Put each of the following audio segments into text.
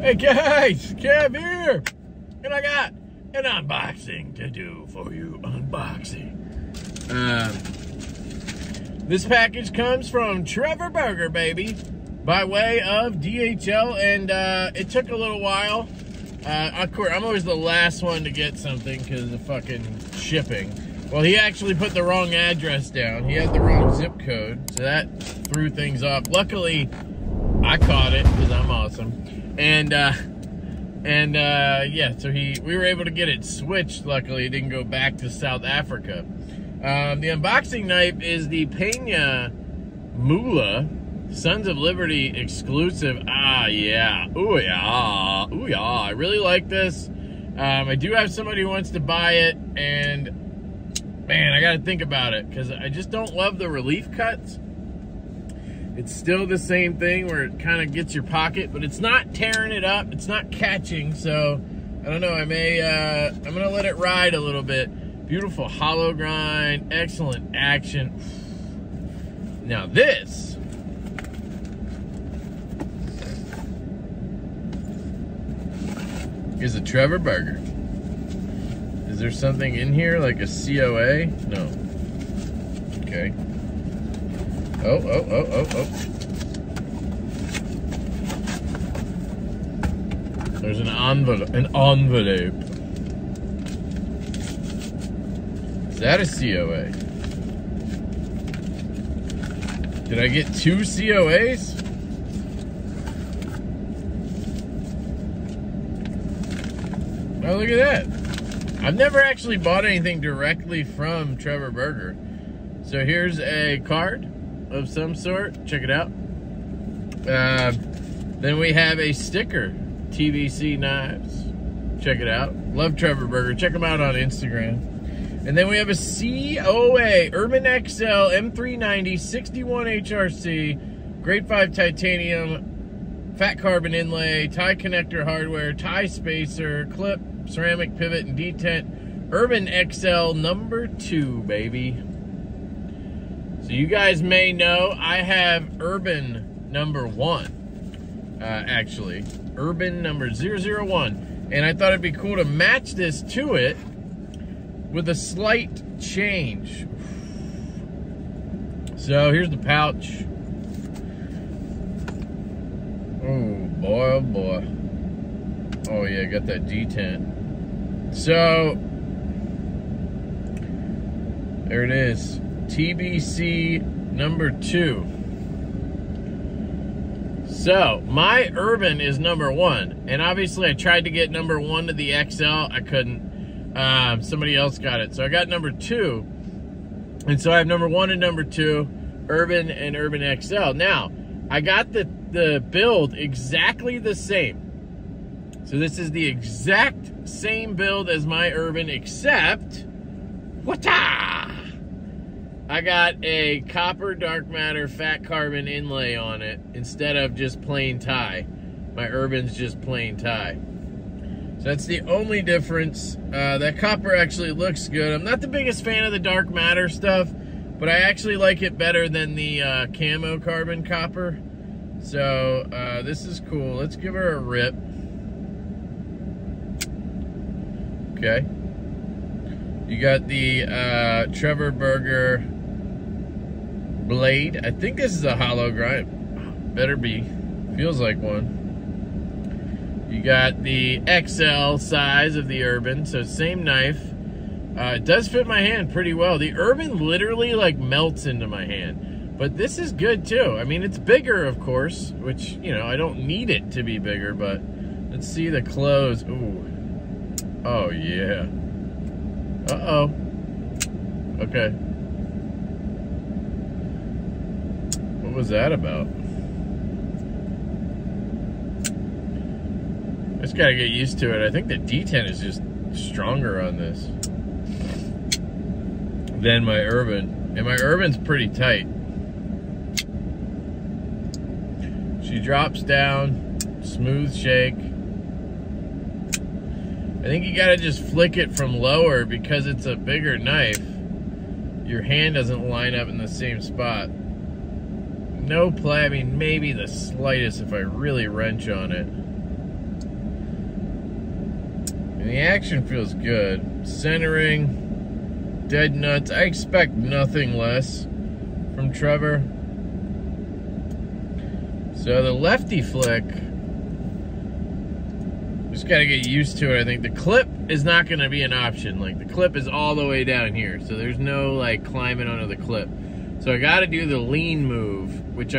Hey guys, Kev here, and I got an unboxing to do for you. This package comes from Trevor Burger, baby, by way of DHL, and it took a little while. Of course, I'm always the last one to get something because of the fucking shipping. Well, he actually put the wrong address down. He had the wrong zip code, so that threw things up. Luckily, I caught it because I'm awesome. And yeah, so we were able to get it switched. Luckily, it didn't go back to South Africa. The unboxing knife is the Pena Mula Sons of Liberty exclusive. Ah, yeah. Ooh, yeah. Ooh, yeah. I really like this. I do have somebody who wants to buy it, and man, I got to think about it because I just don't love the relief cuts. It's still the same thing where it kind of gets your pocket, but it's not tearing it up. It's not catching, so I don't know. I may, I'm gonna let it ride a little bit. Beautiful hollow grind, excellent action. Now this, is a Trevor Burger. Is there something in here, like a COA? No, okay. Oh. There's an envelope. Is that a COA? Did I get two COAs? Oh, look at that. I've never actually bought anything directly from Trevor Burger. So here's a card of some sort. Check it out. Then we have a sticker, TBC Knives. Check it out. Love Trevor Burger. Check them out on Instagram. And then we have a COA, Urban XL, M390, 61 HRC, grade 5 titanium, fat carbon inlay, tie connector hardware, tie spacer, clip, ceramic pivot, and detent. Urban XL #2, baby. So you guys may know I have Urban #1, actually. Urban #001. And I thought it'd be cool to match this to it with a slight change. So here's the pouch. Oh boy, oh boy. Oh yeah, got that detent. So there it is. TBC #2. So my Urban is #1, and obviously I tried to get #1 to the XL. I couldn't. Somebody else got it, so I got #2, and so I have #1 and #2, Urban and Urban XL. Now I got the build exactly the same. So this is the exact same build as my Urban, except I got a copper dark matter fat carbon inlay on it instead of just plain tie. My Urban's just plain tie. So that's the only difference. That copper actually looks good. I'm not the biggest fan of the dark matter stuff, but I actually like it better than the camo carbon copper. So this is cool. Let's give her a rip. Okay. You got the Trevor Burger blade. I think this is a hollow grind. Better be. Feels like one. You got the XL size of the Urban, so same knife. It does fit my hand pretty well. The Urban literally like melts into my hand, but this is good too. I mean, it's bigger, of course, which, you know, I don't need it to be bigger, but let's see the clothes. Ooh. Oh yeah. Uh-oh. Okay. What was that about? I just gotta get used to it. I think the detent is just stronger on this than my Urban. And my Urban's pretty tight. She drops down, smooth shake. I think you gotta just flick it from lower because it's a bigger knife. Your hand doesn't line up in the same spot. No play, I mean, maybe the slightest if I really wrench on it. And the action feels good. Centering, dead nuts. I expect nothing less from Trevor. So the lefty flick, just gotta get used to it, I think. The clip is not gonna be an option. Like, the clip is all the way down here, so there's no like climbing onto the clip. So I gotta do the lean move, which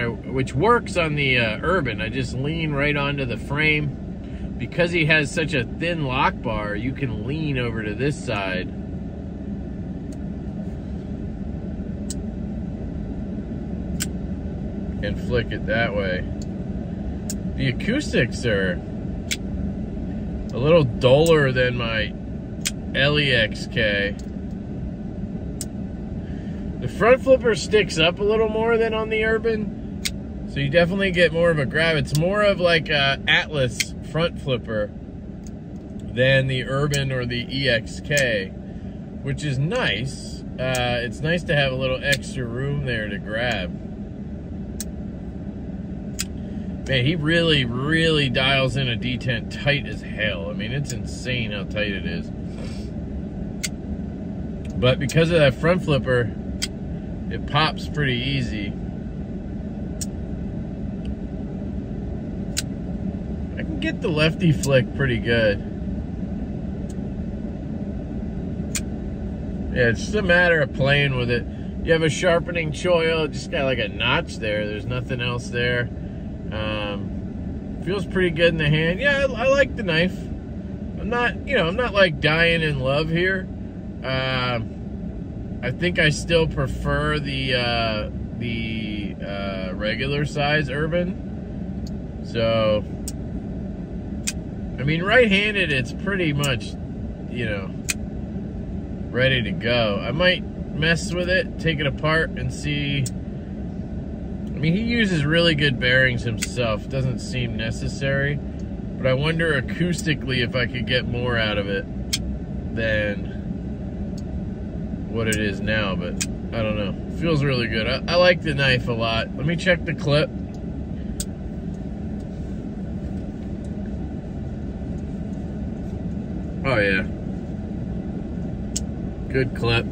works on the Urban. I just lean right onto the frame. Because he has such a thin lock bar, you can lean over to this side. And flick it that way. The acoustics are a little duller than my LEXK. The front flipper sticks up a little more than on the Urban, so you definitely get more of a grab. It's more of like a Atlas front flipper than the Urban or the EXK, which is nice. It's nice to have a little extra room there to grab. Man, he really, really dials in a detent tight as hell. I mean, it's insane how tight it is. But because of that front flipper, it pops pretty easy. I can get the lefty flick pretty good. Yeah, it's just a matter of playing with it. You have a sharpening choil, just got like a notch there. There's nothing else there. Feels pretty good in the hand. Yeah, I like the knife. I'm not like dying in love here. I think I still prefer the regular size Urban. So, I mean, right-handed, it's pretty much, you know, ready to go. I might mess with it, take it apart, and see. I mean, he uses really good bearings himself. Doesn't seem necessary, but I wonder acoustically if I could get more out of it than what it is now, but I don't know. It feels really good. I like the knife a lot. Let me check the clip. Oh yeah, good clip.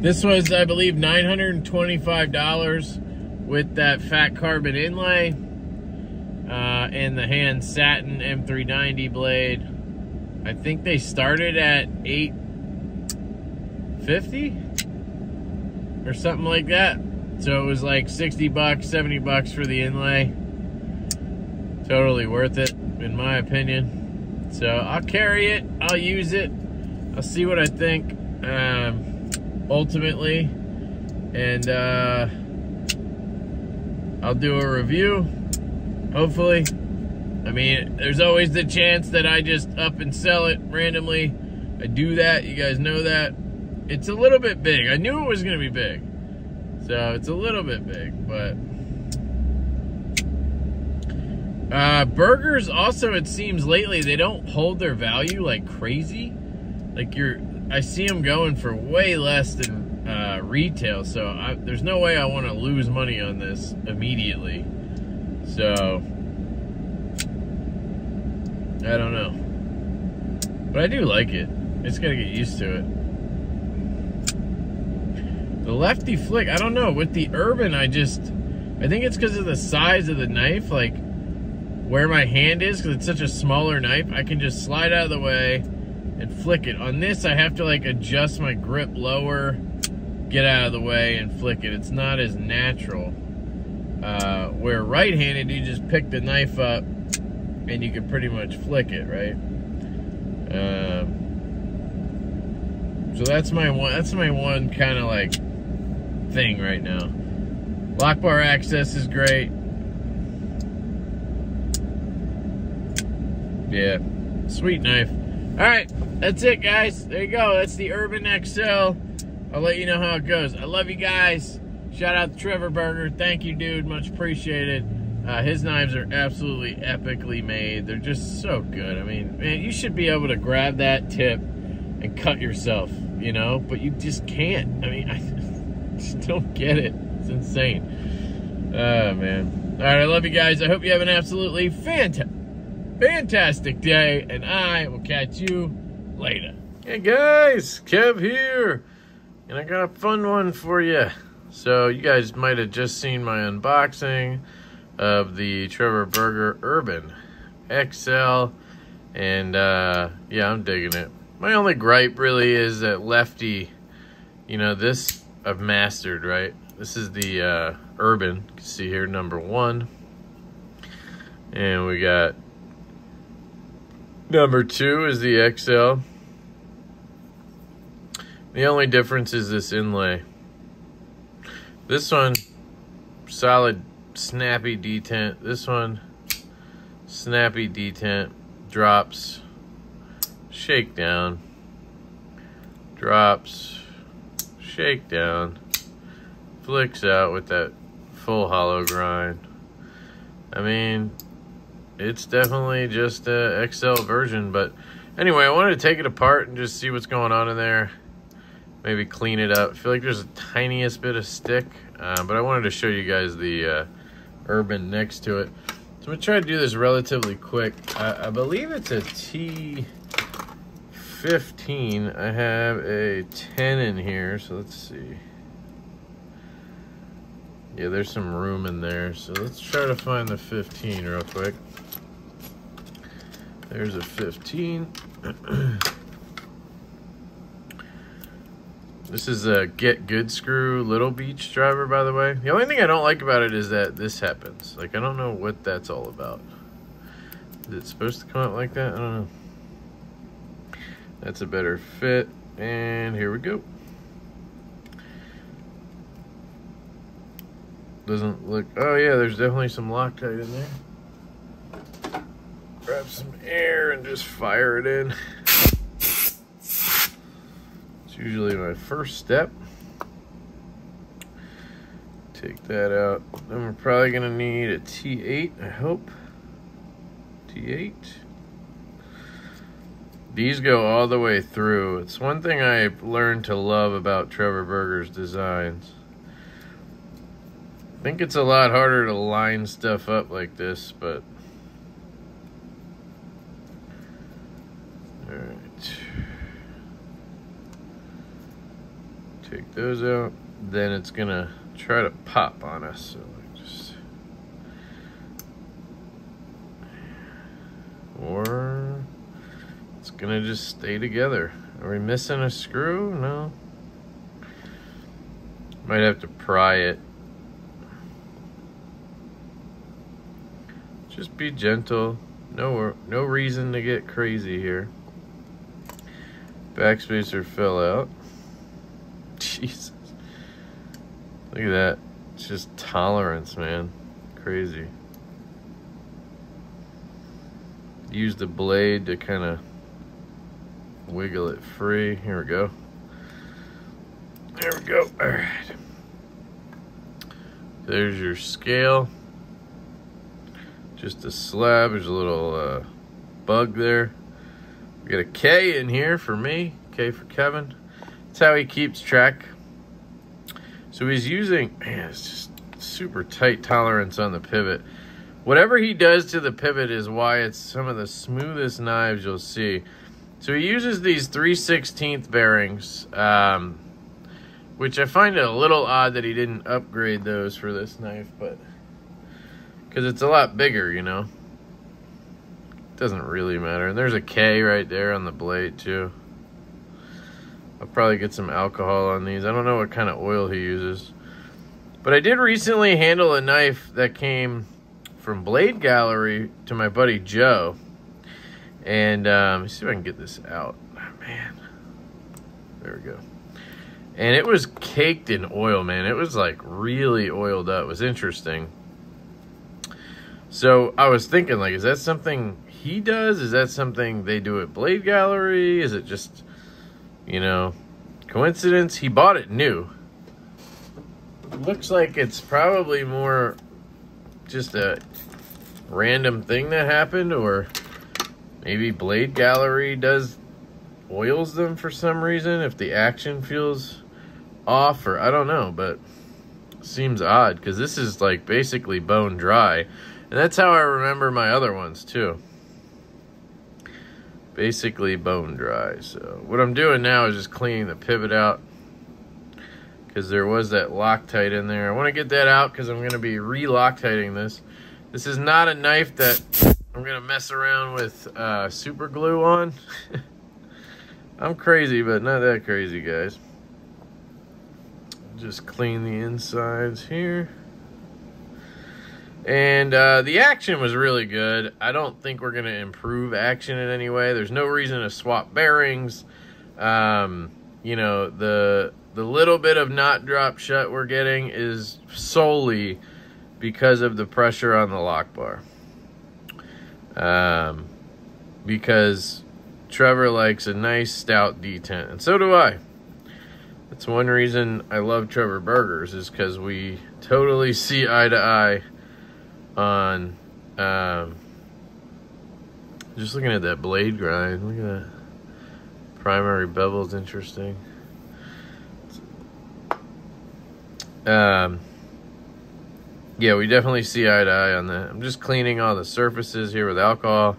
This was, I believe, $925 with that fat carbon inlay and the hand satin M390 blade. I think they started at $850 or something like that, so it was like $60, $70 for the inlay. Totally worth it, in my opinion. So I'll carry it, I'll use it, I'll see what I think ultimately, and I'll do a review, hopefully. I mean, there's always the chance that I just up and sell it randomly. I do that, you guys know that. It's a little bit big. I knew it was going to be big. So it's a little bit big, but burgers also, it seems lately, they don't hold their value like crazy. Like I see them going for way less than retail. So there's no way I want to lose money on this immediately. So I don't know, but I do like it. It's got to get used to it. The lefty flick, I don't know. With the Urban, I think it's because of the size of the knife, like where my hand is, because it's such a smaller knife, I can just slide out of the way and flick it. On this, I have to like adjust my grip lower, get out of the way, and flick it. It's not as natural. Where right-handed, you just pick the knife up and you can pretty much flick it, right? So that's my one kind of like thing right now. Lock bar access is great. Yeah, sweet knife. All right, that's it, guys. There you go. That's the Urban XL. I'll let you know how it goes. I love you guys. Shout out to Trevor Burger. Thank you, dude. Much appreciated. His knives are absolutely epically made. They're just so good. I mean, man, you should be able to grab that tip and cut yourself, you know, but you just can't. I mean, I just don't get it. It's insane. Oh, man. All right, I love you guys. I hope you have an absolutely fantastic day, and I will catch you later. Hey guys, Kev here, and I got a fun one for you. So you guys might have just seen my unboxing of the Trevor Burger Urban XL, and yeah, I'm digging it. My only gripe really is that lefty, you know, this I've mastered, right? This is the Urban, you can see here, number 1. And we got number 2 is the XL. The only difference is this inlay. This one, solid snappy detent. This one, snappy detent, drops, shakedown, drops, shakedown, flicks out with that full hollow grind. I mean, it's definitely just a XL version, but anyway, I wanted to take it apart and just see what's going on in there. Maybe clean it up. I feel like there's a tiniest bit of stick, but I wanted to show you guys the Urban next to it. So I'm gonna try to do this relatively quick. I believe it's a T15. I have a 10 in here, so let's see. Yeah, there's some room in there, so let's try to find the 15 real quick. There's a 15. This is a Get Good Screw Little Beach driver, by the way. The only thing I don't like about it is that this happens. Like, I don't know what that's all about. Is it supposed to come out like that? I don't know. That's a better fit, and here we go. Doesn't look, oh yeah, there's definitely some Loctite in there. Grab some air and just fire it in. It's usually my first step. Take that out. Then we're probably gonna need a T8, I hope. T8. These go all the way through. It's one thing I learned to love about Trevor Burger's designs. I think it's a lot harder to line stuff up like this, but all right, take those out. Then it's gonna try to pop on us, so like just, or it's gonna just stay together. Are we missing a screw? No, might have to pry it. Just be gentle. No reason to get crazy here. Backspacer fell out. Jesus. Look at that. It's just tolerance, man. Crazy. Use the blade to kind of wiggle it free. Here we go. There we go. All right. There's your scale. Just a slab. There's a little bug there. We got a K in here for me, K for Kevin. That's how he keeps track. So he's using, man, it's just super tight tolerance on the pivot. Whatever he does to the pivot is why it's some of the smoothest knives you'll see. So he uses these 3/16 bearings, which I find it a little odd that he didn't upgrade those for this knife, but because it's a lot bigger, you know. Doesn't really matter. And there's a K right there on the blade too. I'll probably get some alcohol on these. I don't know what kind of oil he uses. But I did recently handle a knife that came from Blade Gallery to my buddy Joe. And let's see if I can get this out. Oh, man. There we go. And it was caked in oil, man. It was like really oiled up. It was interesting. So I was thinking, like, is that something he does? Is that something they do at Blade Gallery? Is it just, you know, coincidence? He bought it new. Looks like it's probably more just a random thing that happened, or maybe Blade Gallery does oils them for some reason if the action feels off, or I don't know, but it seems odd because this is like basically bone dry. And that's how I remember my other ones too. basically bone dry. So what I'm doing now is just cleaning the pivot out, because there was that Loctite in there. I want to get that out because I'm going to be re-Loctiting this. This is not a knife that I'm going to mess around with super glue on. I'm crazy, but not that crazy, guys. Just clean the insides here. And the action was really good. I don't think we're going to improve action in any way. There's no reason to swap bearings. You know, the little bit of not drop shut we're getting is solely because of the pressure on the lock bar. Because Trevor likes a nice stout detent, and so do I. That's one reason I love Trevor Burgers, is because we totally see eye to eye on, just looking at that blade grind. Look at that. Primary bevel's interesting. Yeah, we definitely see eye to eye on that. I'm just cleaning all the surfaces here with alcohol.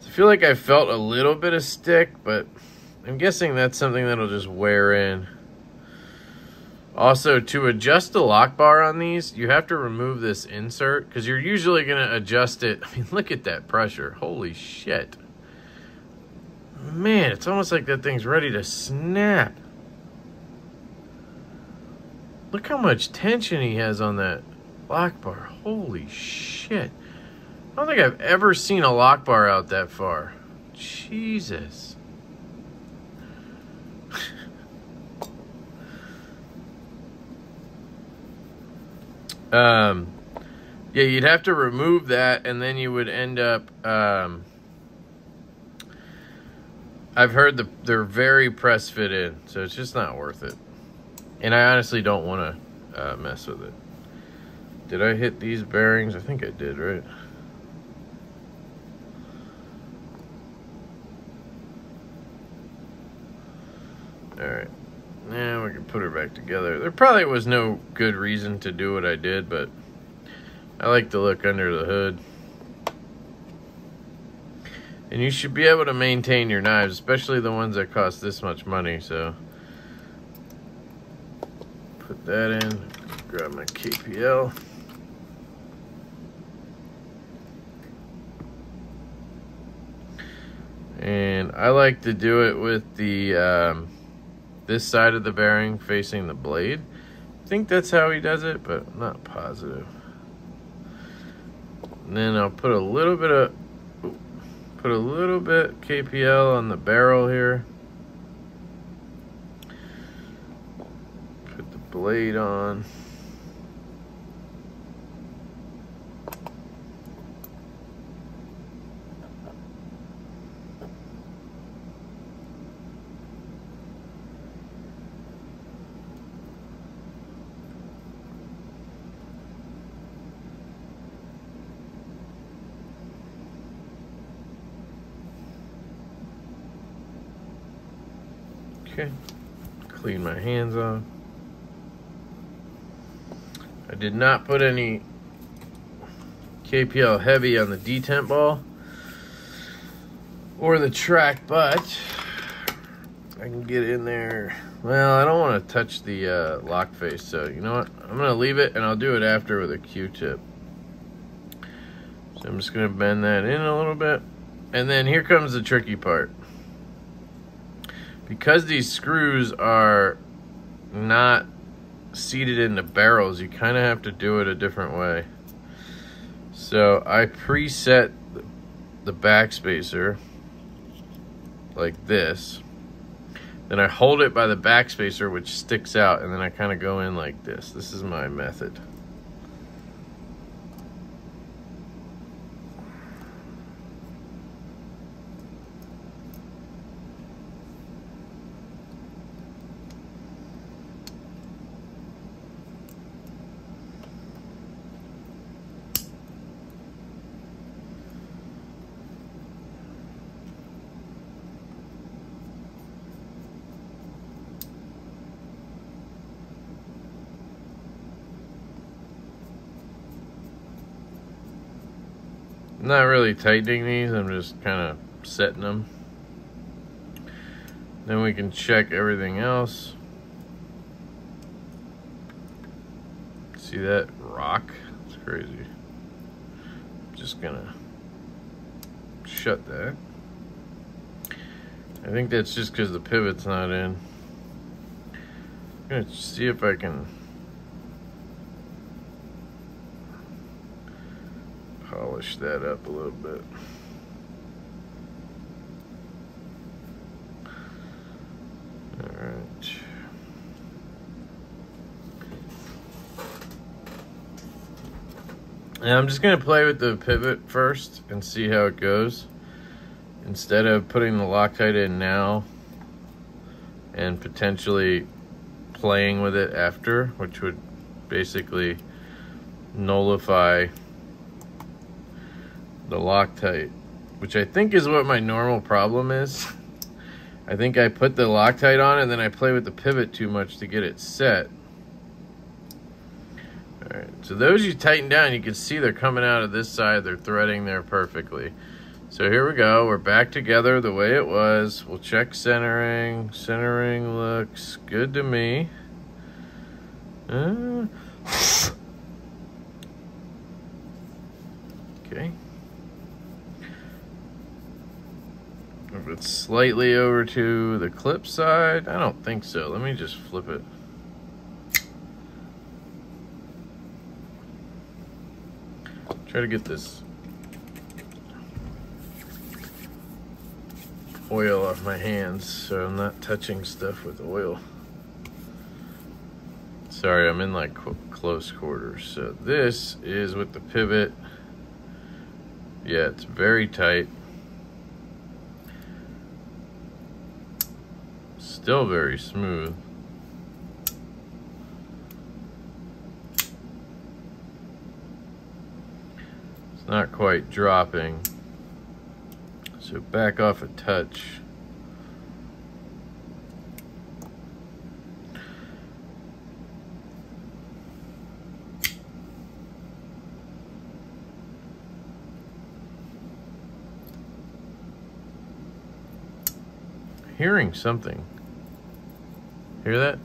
So I feel like I felt a little bit of stick, but I'm guessing that's something that'll just wear in. Also, to adjust the lock bar on these, you have to remove this insert, because you're usually going to adjust it. I mean, look at that pressure. Holy shit. Man, it's almost like that thing's ready to snap. Look how much tension he has on that lock bar. Holy shit. I don't think I've ever seen a lock bar out that far. Jesus. Yeah, you'd have to remove that, and then you would end up... I've heard they're very press fit in, so it's just not worth it. And I honestly don't want to mess with it. Did I hit these bearings? I think I did, right? Alright. Now we can put her back together. There probably was no good reason to do what I did, but I like to look under the hood. And you should be able to maintain your knives, especially the ones that cost this much money. So put that in, grab my KPL. And I like to do it with the, this side of the bearing facing the blade. I think that's how he does it, but I'm not positive. And then I'll put a little bit of KPL on the barrel here. Put the blade on. Okay, clean my hands off. I did not put any KPL heavy on the detent ball or the track, but I can get in there. Well, I don't want to touch the lock face, so you know what? I'm going to leave it, and I'll do it after with a Q-tip. So I'm just going to bend that in a little bit. And then here comes the tricky part. Because these screws are not seated into barrels, you kind of have to do it a different way. So I preset the back spacer like this. Then I hold it by the back spacer, which sticks out, and then I kind of go in like this. This is my method. Not really tightening these, I'm just kind of setting them. Then we can check everything else. See that rock? It's crazy. Just gonna shut that. I think that's just because the pivot's not in. I'm gonna see if I can polish that up a little bit. And I'm just going to play with the pivot first and see how it goes. Instead of putting the Loctite in now and potentially playing with it after, which would basically nullify the Loctite, which I think is what my normal problem is. I think I put the Loctite on and then I play with the pivot too much to get it set. All right, so those you tighten down, you can see they're coming out of this side. They're threading there perfectly. So here we go. We're back together the way it was. We'll check centering. Centering looks good to me. Okay. If it's slightly over to the clip side, I don't think so. Let me just flip it. Try to get this oil off my hands so I'm not touching stuff with oil. Sorry, I'm in like close quarters. So this is with the pivot. Yeah, it's very tight. Still very smooth. Not quite dropping, so back off a touch. Hearing something. Hear that?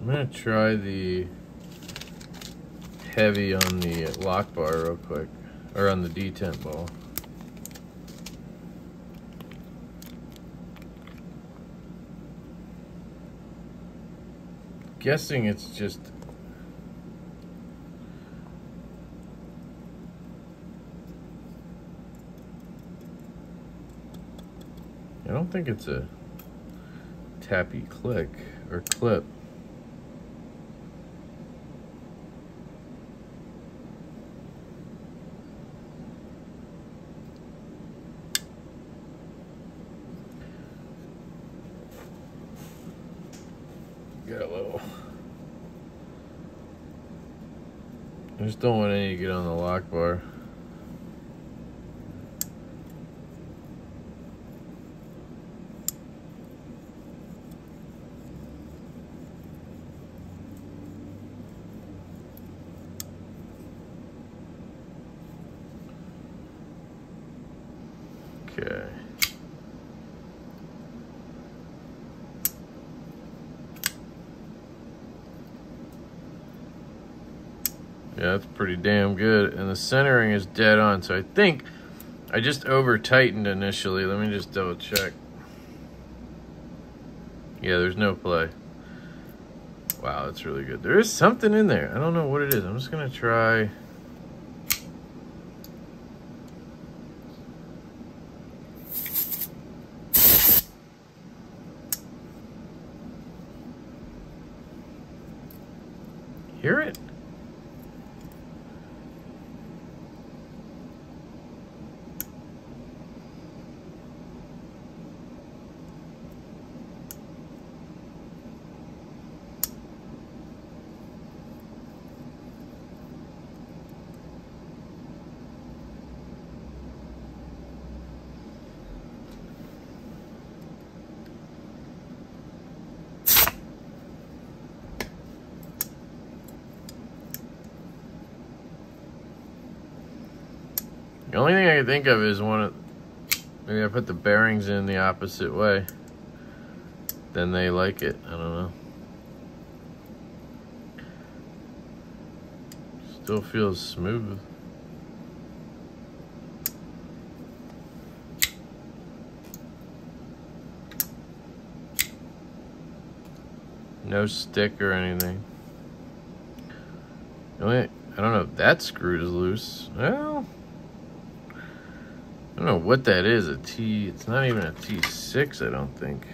I'm gonna try the heavy on the lock bar real quick, or on the detent ball. Guessing it's just I don't think it's a tappy click or clip. I just don't want any to get on the lock bar. Okay. Yeah, that's pretty damn good. And the centering is dead on. So I think I just over-tightened initially. Let me just double check. Yeah, there's no play. Wow, that's really good. There is something in there. I don't know what it is. I'm just going to try. Hear it? The only thing I can think of is maybe I put the bearings in the opposite way. Then they like it. I don't know. Still feels smooth. No stick or anything. I don't know if that screw is loose. Well, I don't know what that is. A T. It's not even a T6, I don't think.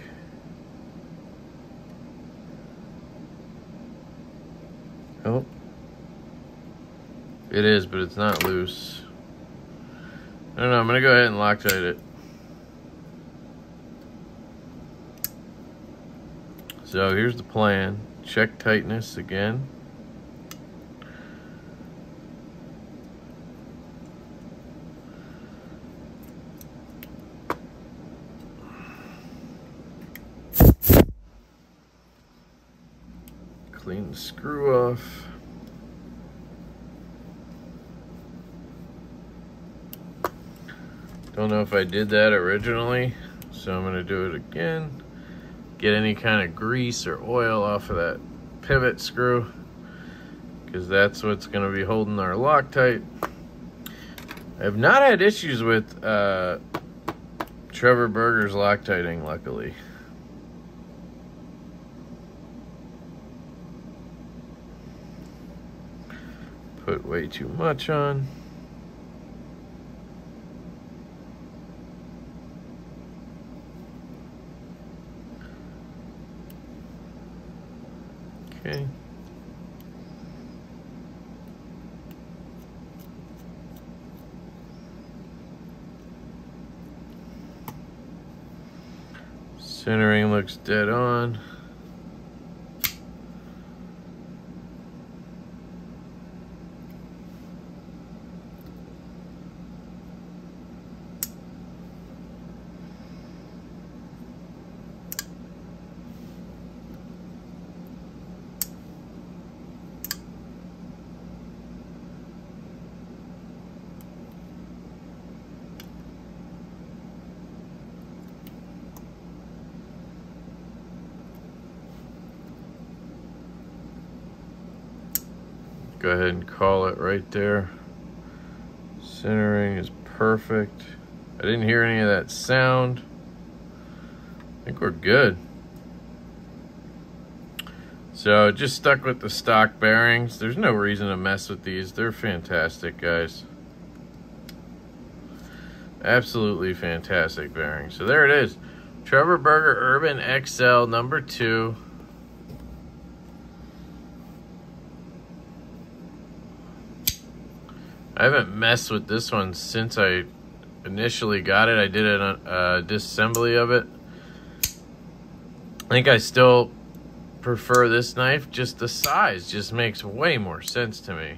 Oh. It is, but it's not loose. I don't know. I'm going to go ahead and Loctite it. So here's the plan. Check tightness again. Clean the screw off. Don't know if I did that originally, so I'm going to do it again. Get any kind of grease or oil off of that pivot screw, because that's what's going to be holding our Loctite. I've not had issues with Trevor Burger's Loctiting, luckily. Put way too much on. Okay. Centering looks dead on. Go ahead and call it right there. Centering is perfect. I didn't hear any of that sound. I think we're good. So just stuck with the stock bearings. There's no reason to mess with these. They're fantastic, guys. Absolutely fantastic bearings. So there it is. Trevor Burger Urban XL number 2. I haven't messed with this one since I initially got it. I did a disassembly of it. I think I still prefer this knife. Just the size just makes way more sense to me.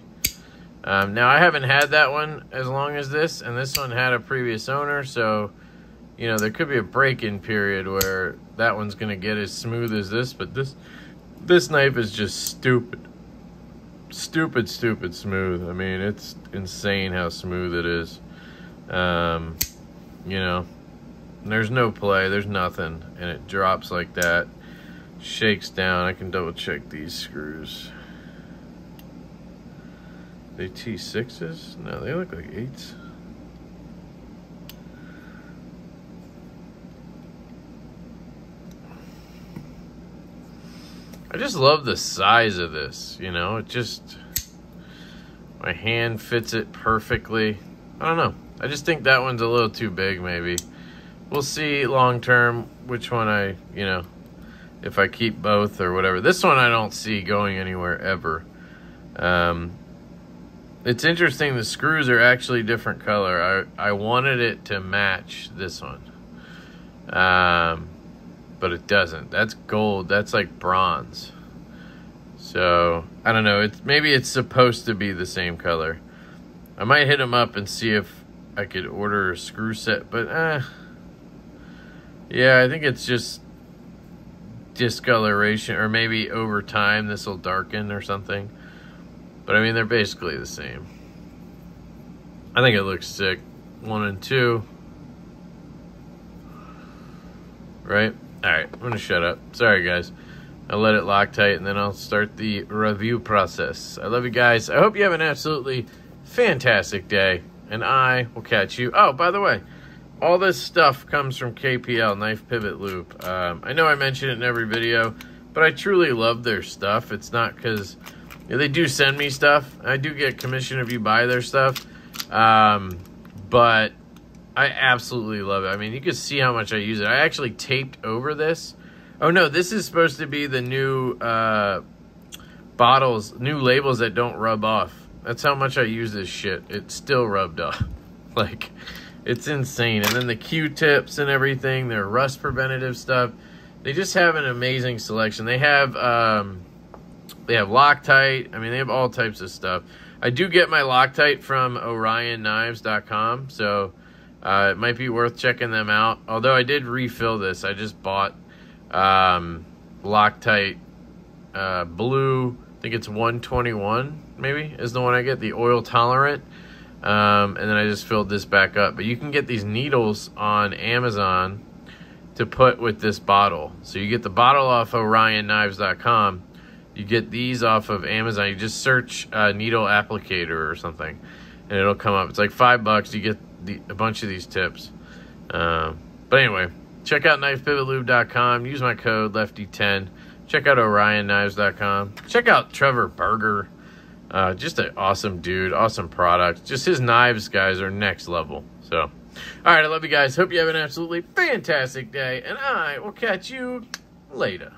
Now, I haven't had that one as long as this, and this one had a previous owner. So, you know, there could be a break-in period where that one's going to get as smooth as this. But this knife is just stupid. Stupid smooth. I mean, it's insane how smooth it is. You know, there's no play, there's nothing, and it drops like that, shakes down. I can double check these screws. Are they T6s? No, they look like 8s. I just love the size of this, you know, it just, my hand fits it perfectly. I don't know. I just think that one's a little too big, maybe. We'll see long term which one I, you know, if I keep both or whatever. This one I don't see going anywhere ever. It's interesting, the screws are actually different color. I wanted it to match this one. But it doesn't. That's gold. That's like bronze. So I don't know. Maybe it's supposed to be the same color. I might hit them up and see if I could order a screw set. But yeah, I think it's just discoloration, or maybe over time this will darken or something. But I mean, they're basically the same. I think it looks sick. 1 and 2. Right? Alright, I'm gonna shut up. Sorry guys. I'll let it Loctite and then I'll start the review process. I love you guys. I hope you have an absolutely fantastic day. And I will catch you. Oh, by the way, all this stuff comes from KPL, Knife Pivot Loop. I know I mention it in every video, but I truly love their stuff. It's not because they do send me stuff. I do get commission if you buy their stuff. But I absolutely love it. I mean, you can see how much I use it. I actually taped over this. Oh no, this is supposed to be the new bottles, new labels that don't rub off. That's how much I use this shit. It's still rubbed off. Like, it's insane. And then the Q-tips and everything, their rust preventative stuff. They just have an amazing selection. They have Loctite. I mean, they have all types of stuff. I do get my Loctite from OrionKnives.com, so it might be worth checking them out. Although I did refill this. I just bought Loctite blue. I think it's 121. Maybe is the one I get, the oil tolerant, and then I just filled this back up. But you can get these needles on Amazon to put with this bottle. So you get the bottle off of OrionKnives.com. You get these off of Amazon. You just search needle applicator or something, and it'll come up. It's like $5. You get a bunch of these tips. But anyway, check out KnifePivotLube.com. Use my code Lefty10. Check out OrionKnives.com. Check out Trevor Burger. Just an awesome dude, awesome product. Just his knives, guys, are next level. So, all right, I love you guys. Hope you have an absolutely fantastic day, and I will catch you later.